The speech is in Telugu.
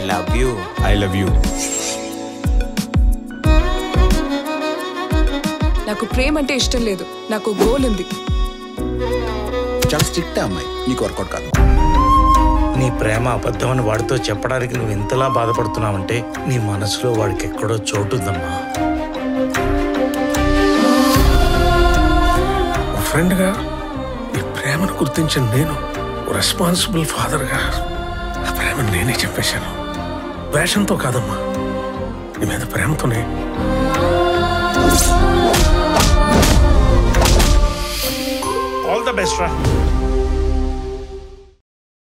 I love you, I love you. నాకు ప్రేమ అంటే ఇష్టం లేదు, నాకు గోల్ ఉంది। చాలా స్ట్రిక్ట్ అమ్మాయి, నీకు వర్కౌట్ కాదు। నీ ప్రేమ అబద్ధం అని వాడితో చెప్పడానికి నువ్వు ఇంతలా బాధపడుతున్నావంటే నీ మనసులో వాడికి ఎక్కడో చోటు ఉందమ్మా। ఫ్రెండ్గా నీ ప్రేమను గుర్తించిన నేను రెస్పాన్సిబుల్ ఫాదర్గా ఆ ప్రేమ నేనే చెప్పేశాను। వేషంతో కాదమ్మా, నీ మీద ప్రేమతోనే। All the best, Ra.